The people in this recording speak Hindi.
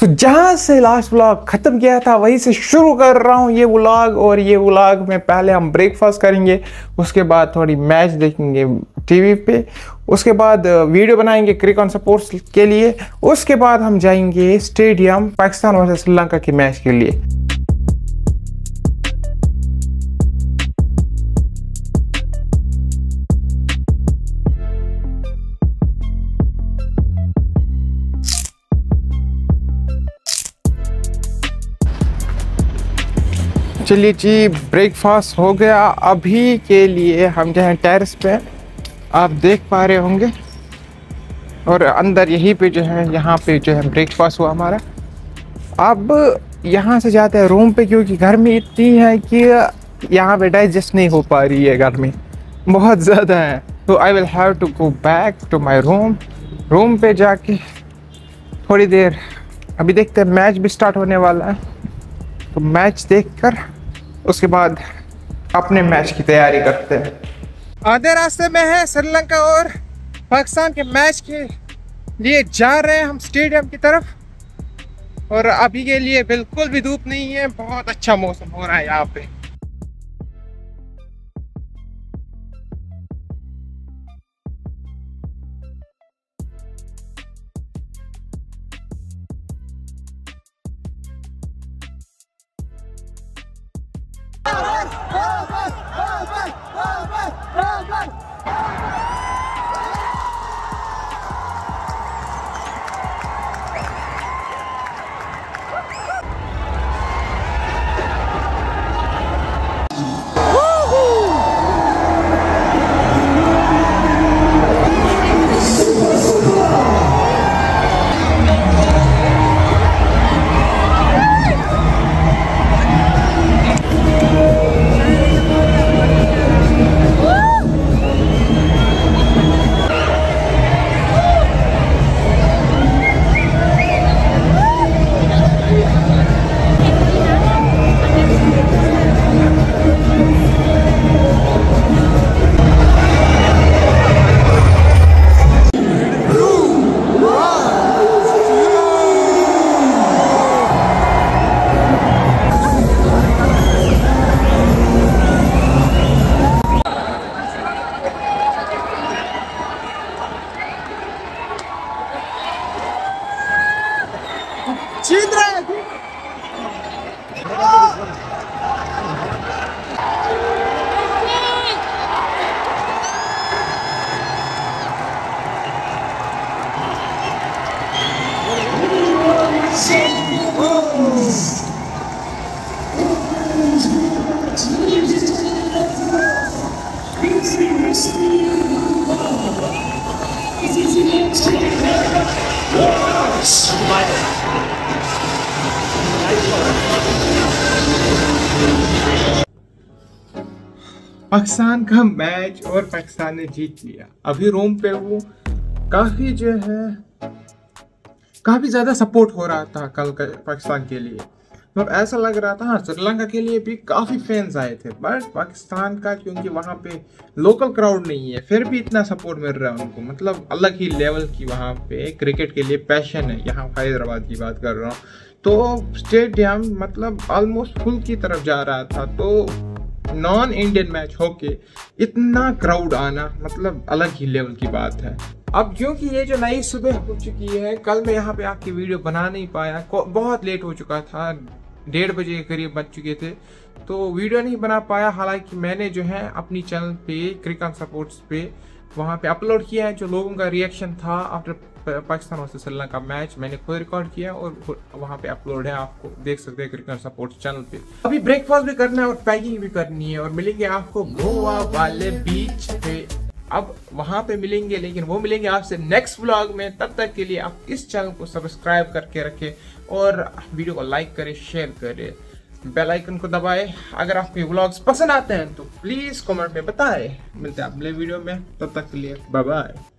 तो जहाँ से लास्ट व्लॉग ख़त्म किया था वहीं से शुरू कर रहा हूँ ये व्लॉग। और ये व्लॉग में पहले हम ब्रेकफास्ट करेंगे, उसके बाद थोड़ी मैच देखेंगे टीवी पे, उसके बाद वीडियो बनाएंगे क्रिकेट स्पोर्ट्स के लिए, उसके बाद हम जाएंगे स्टेडियम पाकिस्तान वर्सेस श्रीलंका के मैच के लिए। चलिए जी, ब्रेकफास्ट हो गया। अभी के लिए हम जो हैं टेरेस पे आप देख पा रहे होंगे, और अंदर यहीं पे जो है यहाँ पे जो है ब्रेकफास्ट हुआ हमारा। अब यहाँ से जाते हैं रूम पे, क्योंकि गर्मी इतनी है कि यहाँ पे डाइजेस्ट नहीं हो पा रही है, गर्मी बहुत ज़्यादा है। तो I will have to go back to my room. Room पे जाके थोड़ी देर अभी देखते हैं, मैच भी स्टार्ट होने वाला है, तो मैच देखकर उसके बाद अपने मैच की तैयारी करते हैं। आधे रास्ते में है श्रीलंका और पाकिस्तान के मैच के लिए जा रहे हैं हम स्टेडियम की तरफ। और अभी के लिए बिल्कुल भी धूप नहीं है, बहुत अच्छा मौसम हो रहा है यहाँ पे। पाकिस्तान का मैच और पाकिस्तान ने जीत लिया। अभी रूम पे वो काफ़ी जो है काफ़ी ज़्यादा सपोर्ट हो रहा था कल का पाकिस्तान के लिए, मतलब ऐसा लग रहा था। हाँ, श्रीलंका के लिए भी काफ़ी फैंस आए थे, बट पाकिस्तान का क्योंकि वहाँ पे लोकल क्राउड नहीं है, फिर भी इतना सपोर्ट मिल रहा है उनको, मतलब अलग ही लेवल की वहाँ पे क्रिकेट के लिए पैशन है। यहाँ हैदराबाद की बात कर रहा हूँ, तो स्टेडियम मतलब ऑलमोस्ट फुल की तरफ जा रहा था। तो नॉन इंडियन मैच होके इतना क्राउड आना मतलब अलग ही लेवल की बात है। अब क्योंकि ये जो नई सुबह हो चुकी है, कल मैं यहाँ पे आपकी वीडियो बना नहीं पाया, बहुत लेट हो चुका था, 1:30 बजे के करीब बज चुके थे, तो वीडियो नहीं बना पाया। हालांकि मैंने जो है अपनी चैनल पे क्रिकेट स्पोर्ट्स पे वहाँ पे अपलोड किया है जो लोगों का रिएक्शन था after Pakistan versus Sri Lanka match, मैंने खुद रिकॉर्ड किया और वहाँ पे अपलोड है, आपको देख सकते हैं क्रिकेट स्पोर्ट्स चैनल पे। अभी ब्रेकफास्ट भी करना है और पैकिंग भी करनी है, और मिलेंगे आपको गोवा वाले बीच पे। अब वहाँ पे मिलेंगे, लेकिन वो मिलेंगे आपसे नेक्स्ट व्लॉग में। तब तक के लिए आप इस चैनल को सब्सक्राइब करके रखें और वीडियो को लाइक करें, शेयर करें, बेल आइकन को दबाएं। अगर आपके व्लॉग्स पसंद आते हैं तो प्लीज़ कमेंट में बताएं। मिलते हैं अगले वीडियो में, तब तक के लिए बाय बाय।